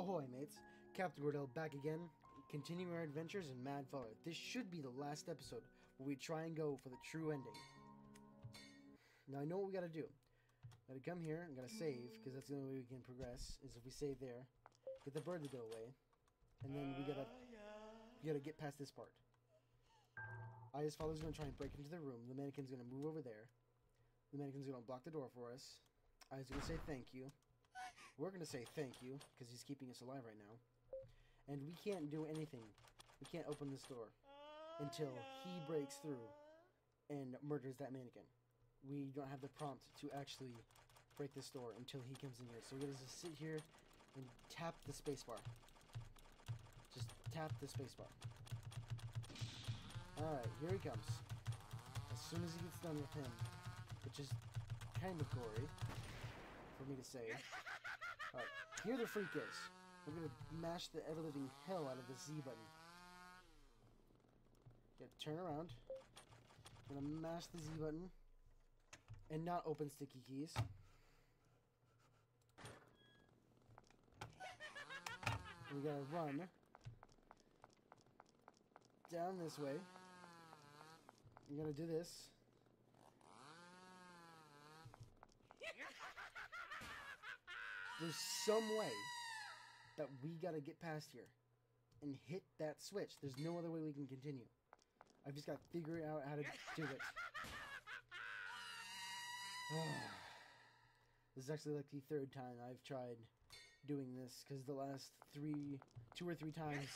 Ahoy mates, Captain Bordell back again, continuing our adventures in Mad Father. This should be the last episode where we try and go for the true ending. Now I know what we gotta do. Gotta come here, and gotta save, because that's the only way we can progress, is if we save there, get the bird to go away, and then we gotta get past this part. Aya's father's gonna try and break into the room, the mannequin's gonna move over there, the mannequin's gonna block the door for us, Aya's gonna say thank you. We're going to say thank you, because he's keeping us alive right now. And we can't do anything. We can't open this door until he breaks through and murders that mannequin. We don't have the prompt to actually break this door until he comes in here. So we're going to just sit here and tap the spacebar. Just tap the spacebar. Alright, here he comes. As soon as he gets done with him, which is kind of gory for me to say. Alright, here the freak is. We're gonna mash the ever-living hell out of the Z button. Gotta turn around. We're gonna mash the Z button. And not open sticky keys. And we gotta run. Down this way. We gotta do this. There's some way that we gotta get past here and hit that switch. There's no other way we can continue. I've just gotta figure out how to do it. This is actually like the third time I've tried doing this, because the last two or three times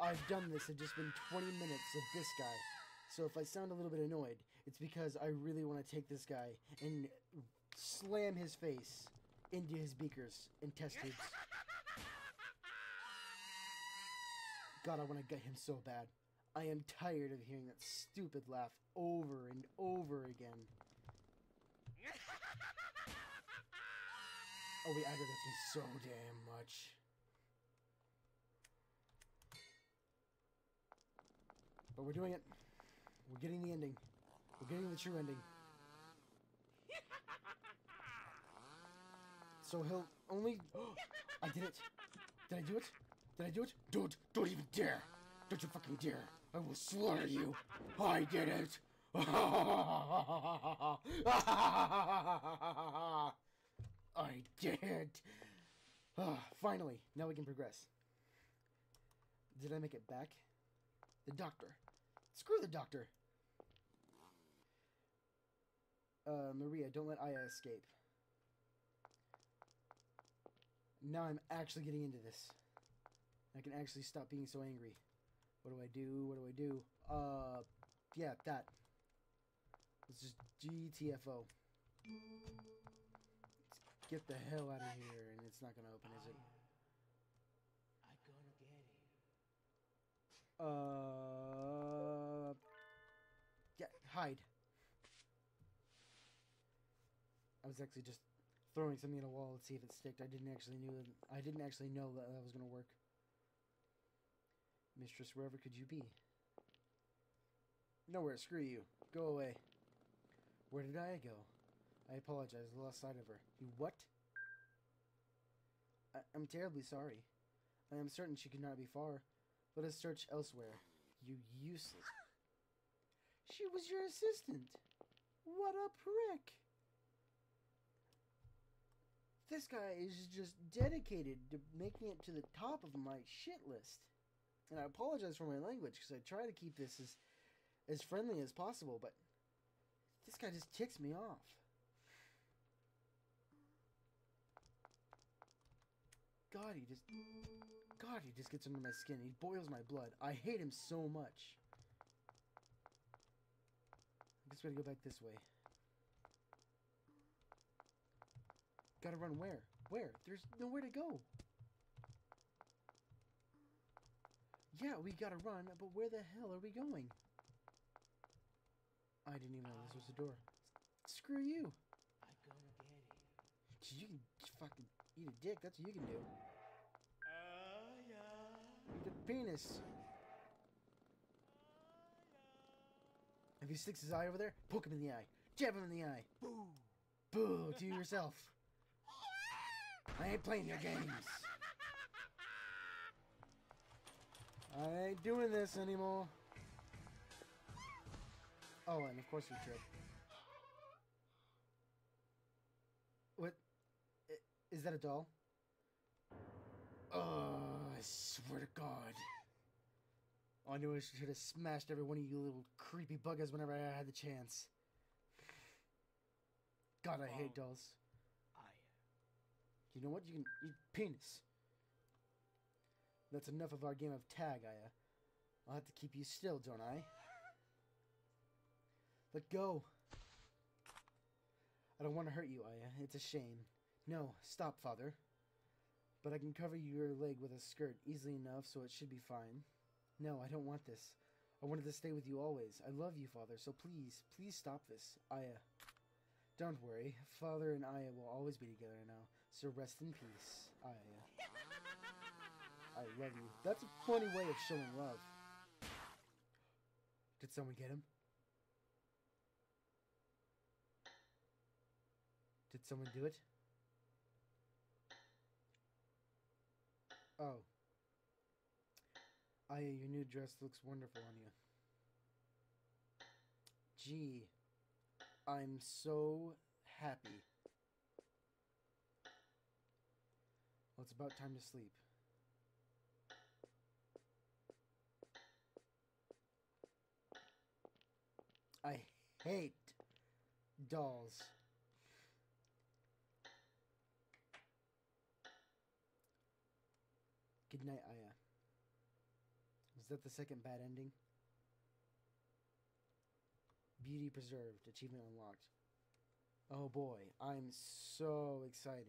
I've done this have just been 20 minutes of this guy. So if I sound a little bit annoyed, it's because I really want to take this guy and slam his face into his beakers and test tubes. God, I want to gut him so bad. I am tired of hearing that stupid laugh over and over again. Oh, he aggravates me so damn much. But we're doing it. We're getting the ending. We're getting the true ending. So he'll only... I did it! Did I do it? Did I do it? Dude, don't even dare! Don't you fucking dare! I will slaughter you! I did it! I did it! Finally, now we can progress. Did I make it back? The doctor. Screw the doctor! Maria, don't let Aya escape. Now I'm actually getting into this. I can actually stop being so angry. What do I do? What do I do? Yeah, that. Let's just GTFO. Let's get the hell out of here, and it's not gonna open, is it? I gonna get it. Yeah, hide. I was actually just throwing something at a wall to see if it sticked. I didn't actually know that was gonna work. Mistress, wherever could you be? Nowhere. Screw you. Go away. Where did I go? I apologize. I lost sight of her. You what? I'm terribly sorry. I am certain she could not be far. Let us search elsewhere. You useless. She was your assistant. What a prick. This guy is just dedicated to making it to the top of my shit list. And I apologize for my language, because I try to keep this as friendly as possible, but this guy just ticks me off. God, he just gets under my skin. He boils my blood. I hate him so much. I guess we gotta go back this way. Gotta run where? Where? There's nowhere to go. Yeah, we gotta run, but where the hell are we going? I didn't even know this was a door. Screw you. I gonna get it. You can fucking eat a dick. That's what you can do. Yeah. Eat a penis. If he sticks his eye over there, poke him in the eye. Jab him in the eye. Boo. Boo to yourself. I ain't playing your games. I ain't doing this anymore. Oh, and of course you tripped. What? Is that a doll? Oh, I swear to God. All I knew is I should have smashed every one of you little creepy buggers whenever I had the chance. God, I hate dolls. Aya. You know what? You can eat penis. That's enough of our game of tag, Aya. I'll have to keep you still, don't I? Let go. I don't want to hurt you, Aya. It's a shame. No, stop, Father. But I can cover your leg with a skirt easily enough, so it should be fine. No, I don't want this. I wanted to stay with you always. I love you, Father, so please, please stop this, Aya. Don't worry. Father and Aya will always be together now, so rest in peace, Aya. I love you. That's a funny way of showing love. Did someone get him? Did someone do it? Oh. Aya, your new dress looks wonderful on you. Gee. I'm so happy. Well, it's about time to sleep. I hate dolls. Good night, Aya. Was that the second bad ending? Beauty preserved. Achievement unlocked. Oh boy, I'm so excited.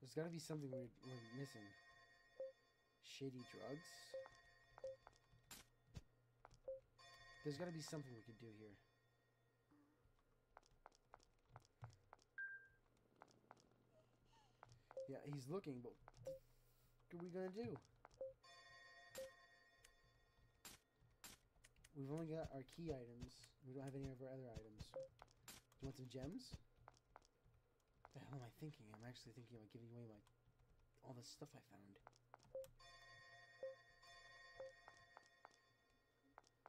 There's gotta be something we're missing. Shady drugs? There's gotta be something we could do here. Yeah, he's looking, but what are we gonna do? We've only got our key items. We don't have any of our other items. Do you want some gems? What the hell am I thinking? I'm actually thinking about giving away my all the stuff I found.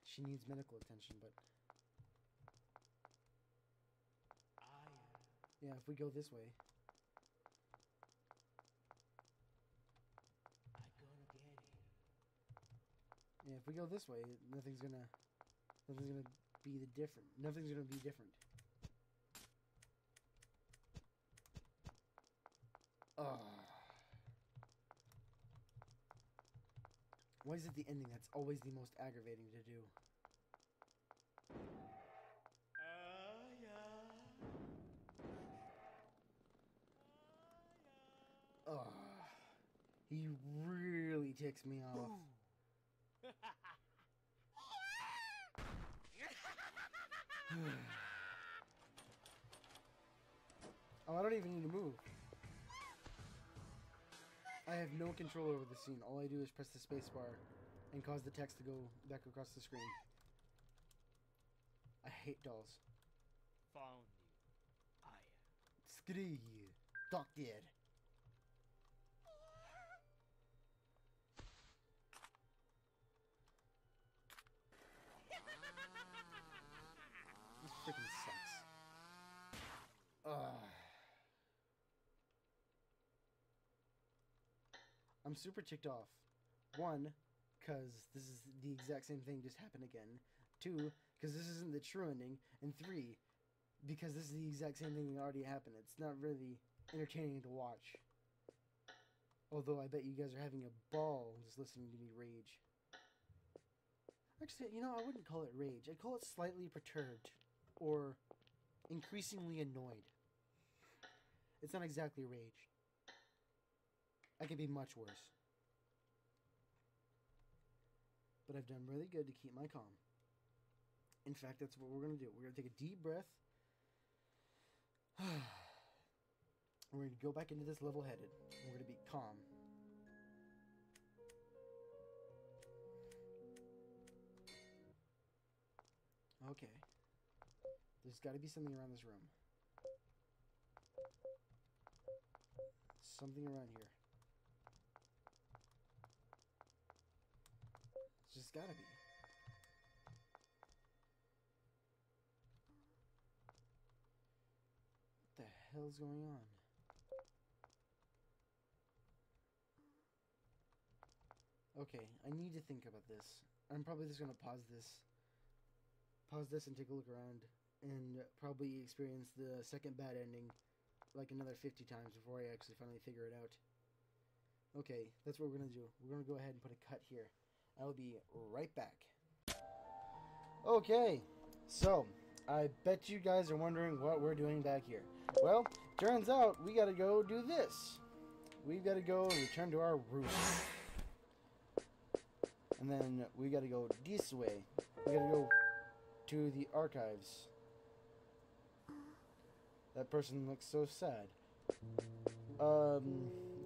She needs medical attention, but yeah, if we go this way. Yeah, if we go this way, nothing's gonna be the different. Nothing's gonna be different. Ugh. Why is it the ending that's always the most aggravating to do? Ugh. He really ticks me off. Ooh. Oh, I don't even need to move. I have no control over the scene. All I do is press the space bar and cause the text to go back across the screen. I hate dolls. Found you. Aya. Screw you. Doctor. This freaking sucks. Ugh. I'm super ticked off. One, because this is the exact same thing just happened again. Two, because this isn't the true ending. And three, because this is the exact same thing that already happened. It's not really entertaining to watch. Although I bet you guys are having a ball just listening to me rage. Actually, you know, I wouldn't call it rage. I'd call it slightly perturbed. Or increasingly annoyed. It's not exactly rage. I could be much worse. But I've done really good to keep my calm. In fact, that's what we're going to do. We're going to take a deep breath. We're going to go back into this level-headed. We're going to be calm. Okay. There's got to be something around this room. Something around here. It's just got to be. What the hell's going on? Okay, I need to think about this. I'm probably just going to pause this and take a look around and probably experience the second bad ending like another 50 times before I actually finally figure it out. Okay, that's what we're going to do. We're going to go ahead and put a cut here. I'll be right back. Okay, so I bet you guys are wondering what we're doing back here. Well, turns out we got to go do this. We've got to go and return to our roost. And then we gotta go this way. We gotta go to the archives. That person looks so sad.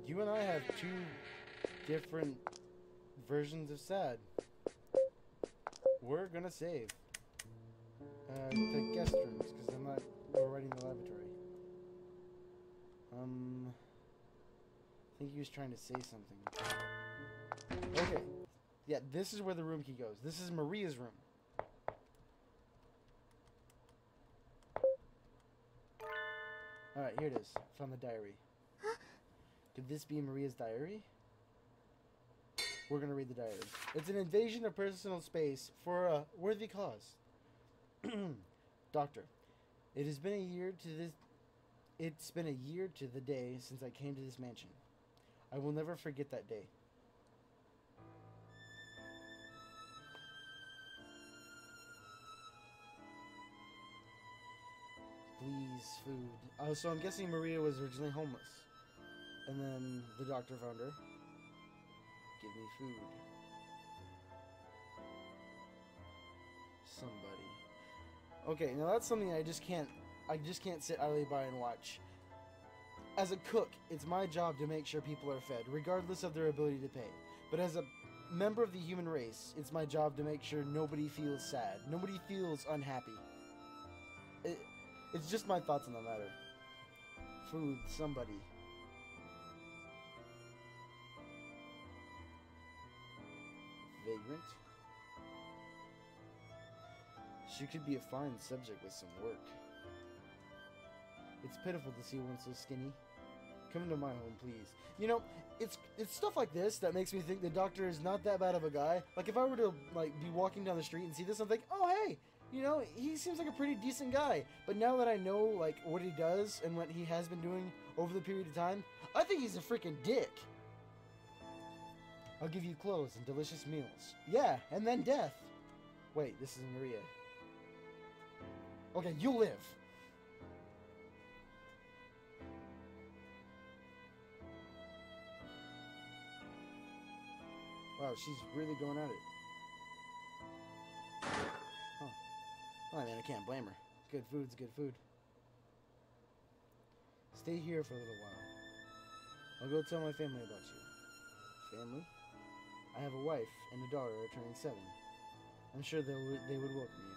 You and I have two different versions of sad. We're gonna save the guest rooms because I'm not overriding the laboratory. I think he was trying to say something. Okay. Yeah, this is where the room key goes. This is Maria's room. Alright, here it is. Found the diary. Could this be Maria's diary? We're gonna read the diary. It's an invasion of personal space for a worthy cause. Doctor, it's been a year to the day since I came to this mansion. I will never forget that day. Please, food. Oh, so I'm guessing Maria was originally homeless. And then the doctor found her. Give me food. Somebody. Okay, now that's something I just can't sit idly by and watch. As a cook, it's my job to make sure people are fed, regardless of their ability to pay. But as a member of the human race, it's my job to make sure nobody feels sad. Nobody feels unhappy. It's just my thoughts on the matter. Food, somebody. Vagrant. She could be a fine subject with some work. It's pitiful to see one so skinny. Come to my home, please. You know, it's stuff like this that makes me think the doctor is not that bad of a guy. Like, if I were to, like, be walking down the street and see this, I'm like, oh, hey! You know, he seems like a pretty decent guy, but now that I know, like, what he does and what he has been doing over the period of time, I think he's a freaking dick. I'll give you clothes and delicious meals. Yeah, and then death. Wait, this is Maria. Okay, you live. Wow, she's really going at it. Oh man, I can't blame her. Good food's good food. Stay here for a little while. I'll go tell my family about you. Family? I have a wife and a daughter turning 7. I'm sure they would welcome you.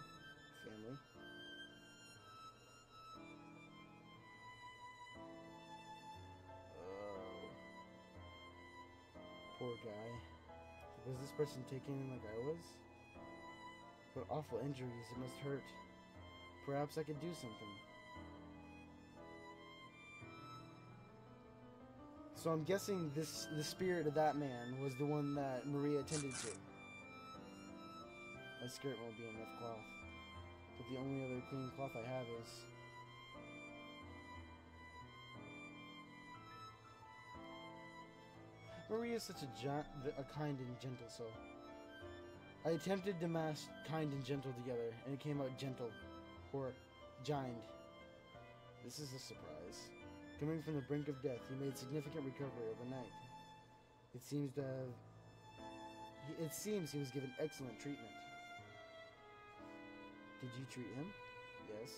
Family? Oh. Poor guy. Was this person taken like I was? What awful injuries it must hurt. Perhaps I could do something. So I'm guessing the spirit of that man was the one that Maria attended to. My skirt won't be enough cloth, but the only other clean cloth I have is... Maria is such a kind and gentle soul. I attempted to mash kind and gentle together, and it came out gentle, or giant. This is a surprise. Coming from the brink of death, he made significant recovery overnight. It seems he was given excellent treatment. Did you treat him? Yes.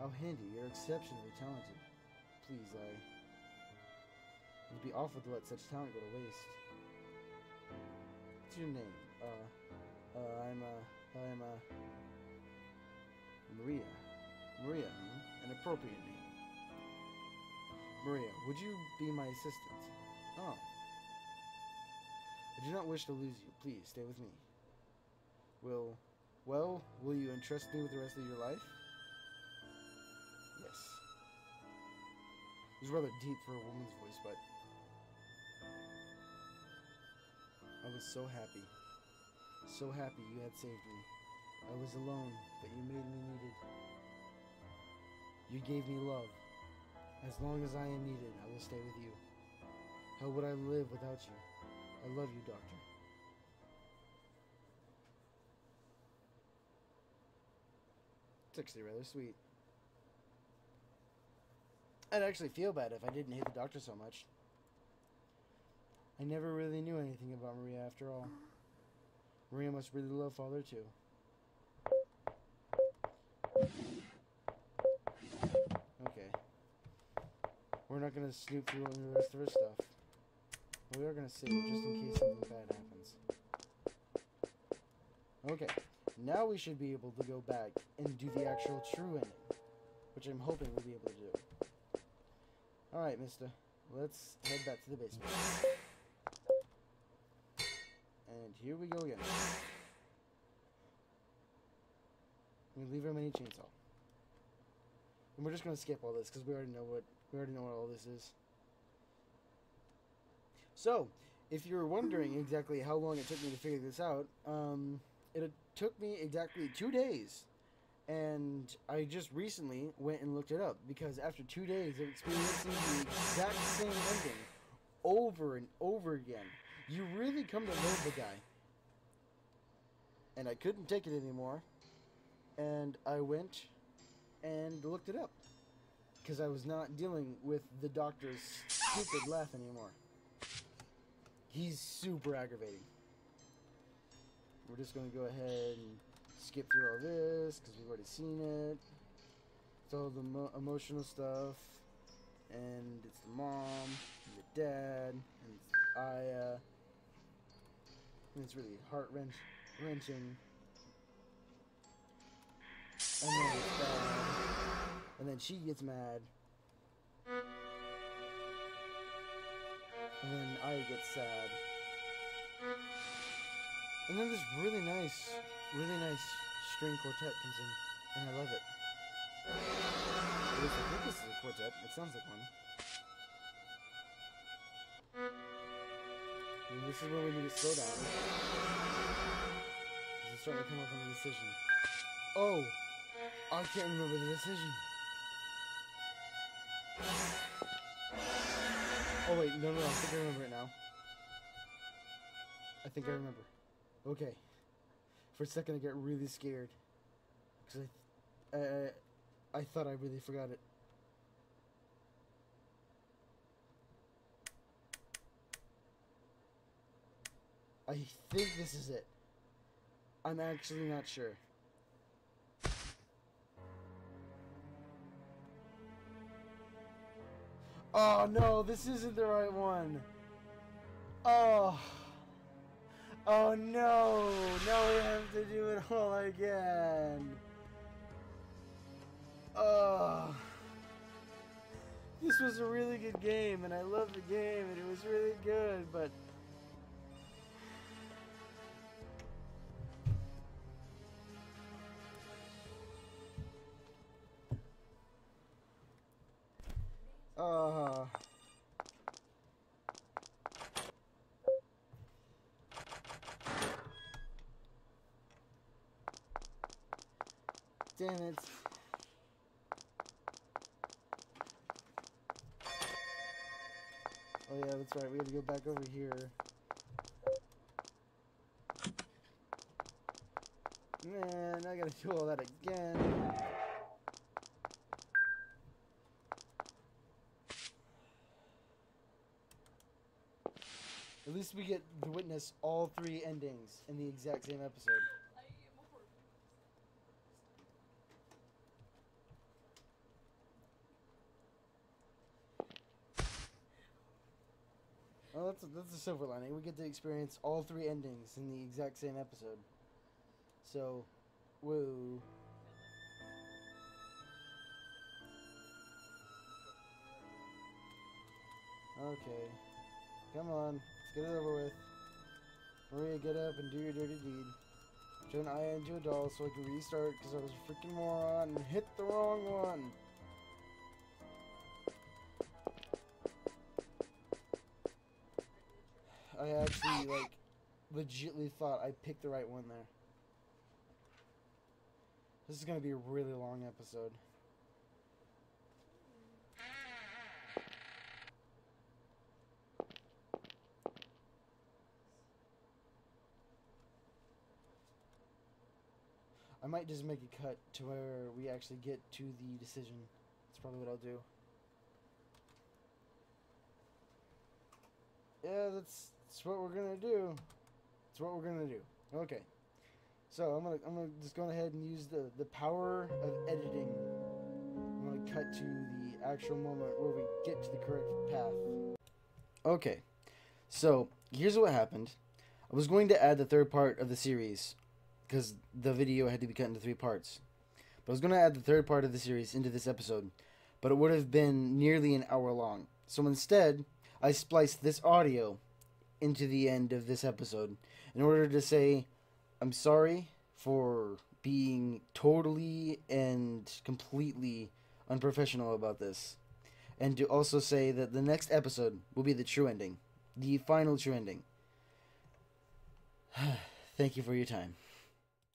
How handy, you're exceptionally talented. Please, Aya. It'd be awful to let such talent go to waste. What's your name? I'm Maria. Maria, an appropriate name. Maria, would you be my assistant? Oh. I do not wish to lose you. Please, stay with me. Will you entrust me with the rest of your life? Yes. It was rather deep for a woman's voice, but I was so happy. So happy you had saved me. I was alone, but you made me needed. You gave me love. As long as I am needed, I will stay with you. How would I live without you? I love you, Doctor. It's actually rather sweet. I'd actually feel bad if I didn't hate the Doctor so much. I never really knew anything about Maria after all. Maria must really love Father too. Okay. We're not gonna snoop through the rest of her stuff. We are gonna save just in case something bad happens. Okay. Now we should be able to go back and do the actual true ending, which I'm hoping we'll be able to do. Alright, mister. Let's head back to the basement. And here we go again. We leave our mini chainsaw. And we're just gonna skip all this because we already know what all this is. So, if you're wondering exactly how long it took me to figure this out, it took me exactly 2 days, and I just recently went and looked it up, because after 2 days of experiencing the exact same ending over and over again, you really come to love the guy. And I couldn't take it anymore, and I went and looked it up, because I was not dealing with the Doctor's stupid laugh anymore. He's super aggravating. We're just going to go ahead and skip through all this, because we've already seen it. It's all the emotional stuff, and it's the mom, and the dad, and it's Aya. And it's really heart-wrenching. And then it's bad. And then she gets mad. And then Aya gets sad. And then this really nice string quartet comes in, and I love it. At least I think this is a quartet. It sounds like one. And this is where we need to slow down. This is starting to come up on the decision. Oh! I can't remember the decision. Oh wait, no, I think I remember it now. I think I remember. Okay, for a second I got really scared, because I thought I really forgot it. I think this is it. I'm actually not sure. Oh no, this isn't the right one. Oh. Oh no! Now we have to do it all again! Oh! This was a really good game, and I loved the game, and it was really good, but... Oh... Damn it. Oh yeah, that's right. We had to go back over here. Man, I gotta do all that again. At least we get to witness all three endings in the exact same episode. Oh, that's a silver lining. We get to experience all three endings in the exact same episode. So, woo. Okay. Come on. Let's get it over with. Maria, get up and do your dirty deed. Turn Aya into a doll so I can restart because I was a freaking moron and hit the wrong one. I actually, like, legitly thought I picked the right one there. This is going to be a really long episode. I might just make a cut to where we actually get to the decision. That's probably what I'll do. Yeah, that's what we're gonna do. That's what we're gonna do. Okay, so I'm gonna just go ahead and use the power of editing. I'm gonna cut to the actual moment where we get to the correct path. Okay, so here's what happened. I was going to add the third part of the series, because the video had to be cut into three parts. But I was going to add the third part of the series into this episode, but it would have been nearly an hour long. So instead, I spliced this audio into the end of this episode in order to say, I'm sorry for being totally and completely unprofessional about this. And to also say that the next episode will be the true ending. The final true ending. Thank you for your time.